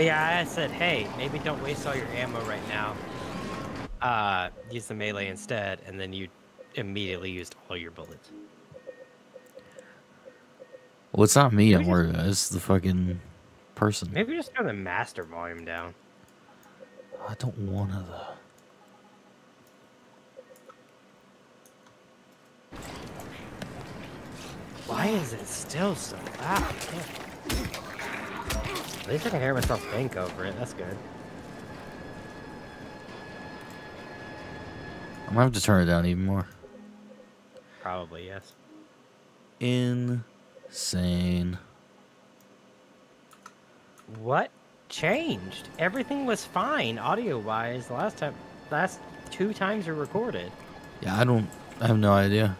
But yeah, I said, hey, maybe don't waste all your ammo right now. Use the melee instead, and then you immediately used all your bullets. Well, it's not me I'm worried about. It's the fucking person. Maybe just turn the master volume down. I don't want to, though. Why is it still so loud? At least I can hear myself think over it. That's good. I'm gonna have to turn it down even more. Probably, yes. Insane. What changed? Everything was fine audio-wise the last time. Last two times we recorded. Yeah, I have no idea.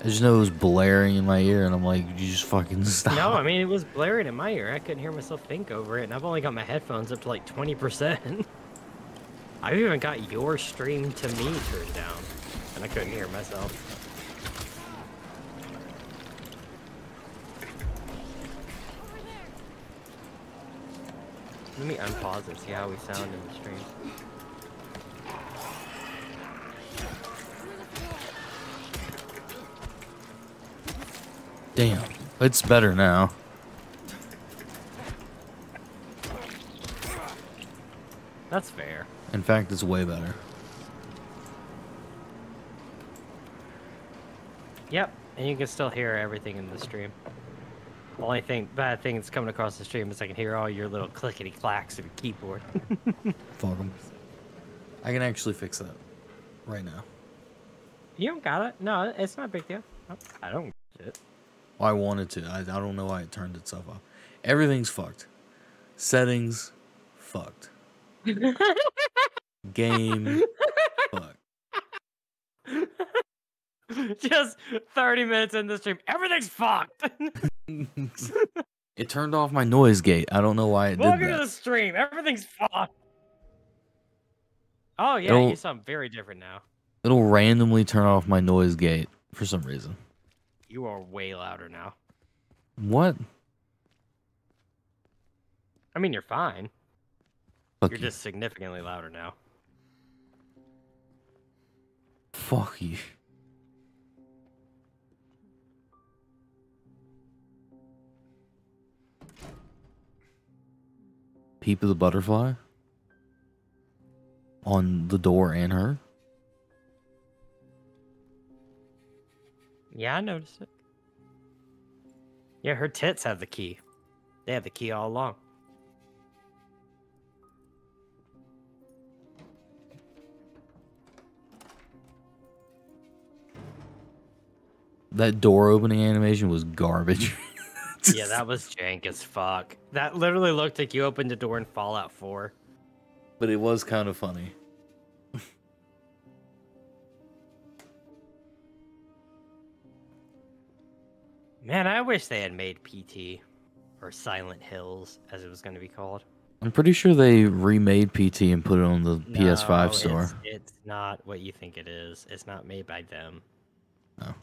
I just know it was blaring in my ear, and I'm like, you just fucking stop. No, I mean, it was blaring in my ear. I couldn't hear myself think over it, and I've only got my headphones up to like 20%. I've even got your stream to me turned down, and I couldn't hear myself. Let me unpause and see how we sound in the stream. Damn, it's better now. That's fair. In fact, it's way better. Yep, and you can still hear everything in the stream. The only thing, bad thing that's coming across the stream is I can hear all your little clickety-clacks of your keyboard. Fuck them. I can actually fix that right now. You don't got it. No, it's not a big deal. I don't get it. I wanted to. I don't know why it turned itself off. Everything's fucked. Settings, fucked. Game, fucked. Just 30 minutes in the stream. Everything's fucked. It turned off my noise gate. I don't know why it did that. Welcome to the stream. Everything's fucked. Oh, yeah. It'll, you sound very different now. It'll randomly turn off my noise gate for some reason. You are way louder now. What? I mean, you're fine. Fuck you're you. Just significantly louder now. Fuck you. Peep of the butterfly? On the door and her? Yeah, I noticed it. Yeah, her tits have the key. They have the key all along. That door opening animation was garbage. Yeah, that was jank as fuck. That literally looked like you opened a door in Fallout 4. But it was kind of funny. Man, I wish they had made PT, or Silent Hills, as it was going to be called. I'm pretty sure they remade PT and put it on the PS5 store. It's not what you think it is. It's not made by them. Oh.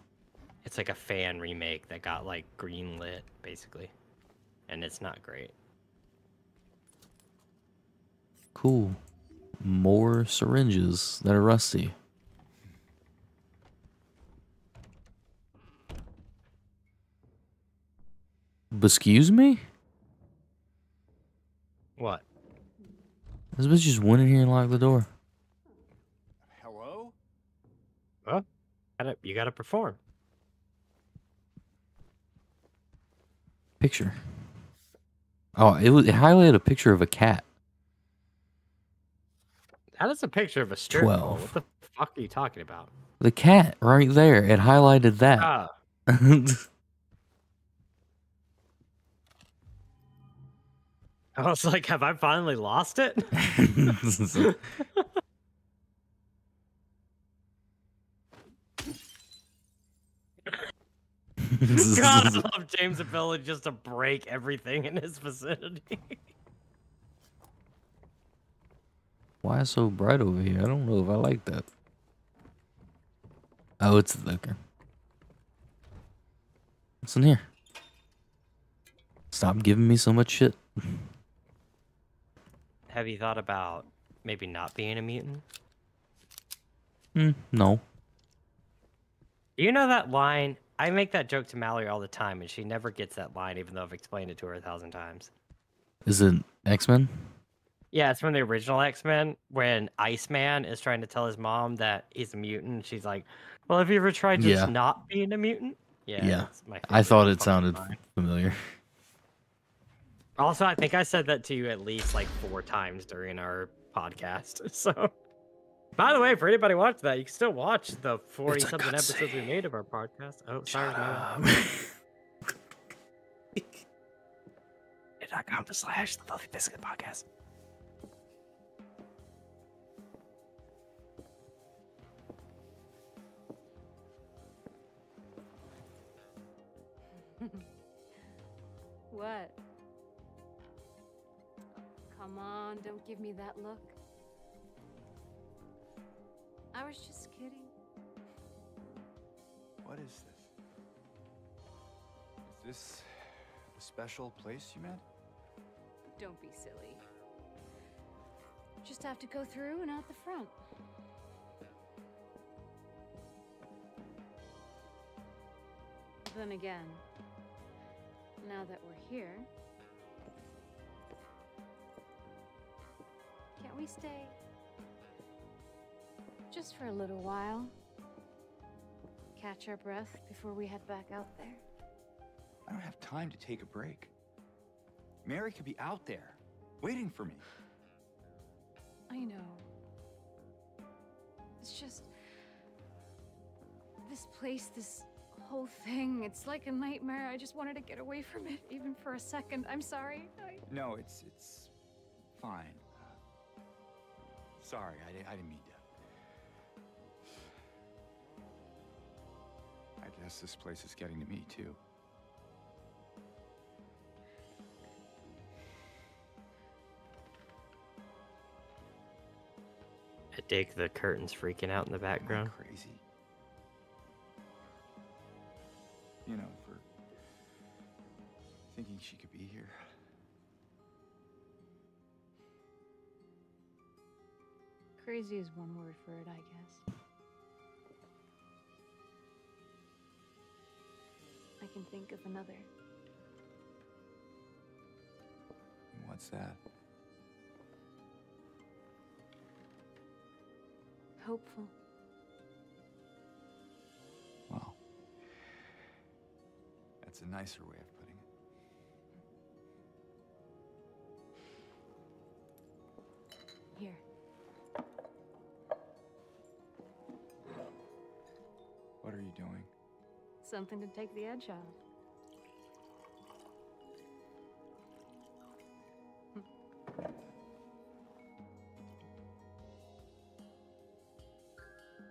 It's like a fan remake that got, like, greenlit, basically. And it's not great. Cool. More syringes that are rusty. Excuse me? What? This bitch just went in here and locked the door. Hello? Well, you gotta perform. Picture. Oh, it highlighted a picture of a cat. That is a picture of a strip mall. What the fuck are you talking about? The cat right there. It highlighted that. I was like, have I finally lost it? God, I love James' ability just to break everything in his vicinity. Why is so bright over here? I don't know if I like that. Oh, it's the liquor. What's in here? Stop giving me so much shit. Have you thought about maybe not being a mutant? No. You know that line? I make that joke to Mallory all the time, and she never gets that line, even though I've explained it to her 1,000 times. Is it X-Men? Yeah, it's from the original X-Men, when Iceman is trying to tell his mom that he's a mutant. And she's like, well, have you ever tried just not being a mutant? Yeah. I thought it sounded familiar. Also, I think I said that to you at least like 4 times during our podcast. So, by the way, for anybody who watched that, you can still watch the 40-something episodes we made of our podcast. Oh, sorry. .com/the Fluffy Biscuit podcast. What? Come on, don't give me that look. I was just kidding. What is this? Is this a special place you met? Don't be silly. Just have to go through and out the front. Then again, now that we're here, can't we stay? Just for a little while. Catch our breath before we head back out there. I don't have time to take a break. Mary could be out there, waiting for me. I know. It's just... this place, this... whole thing, it's like a nightmare. I just wanted to get away from it, even for a second. I'm sorry. No, it's fine. Sorry, I didn't mean to. I guess this place is getting to me too. I dig the curtains freaking out in the background. Crazy. You know, for thinking she could be here. Crazy is one word for it, I guess. I can think of another. What's that? Hopeful. It's a nicer way of putting it. Here. What are you doing? Something to take the edge off.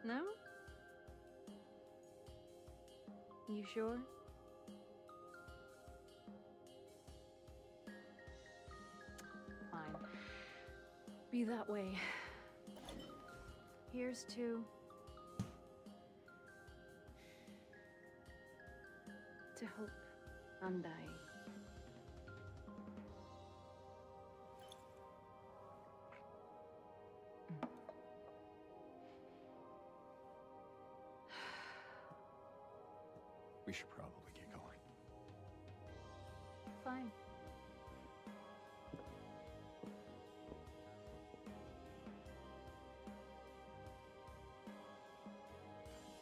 No? You sure? Be that way. Here's to hope I'm dying. We should probably get going. Fine.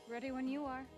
Ready when you are.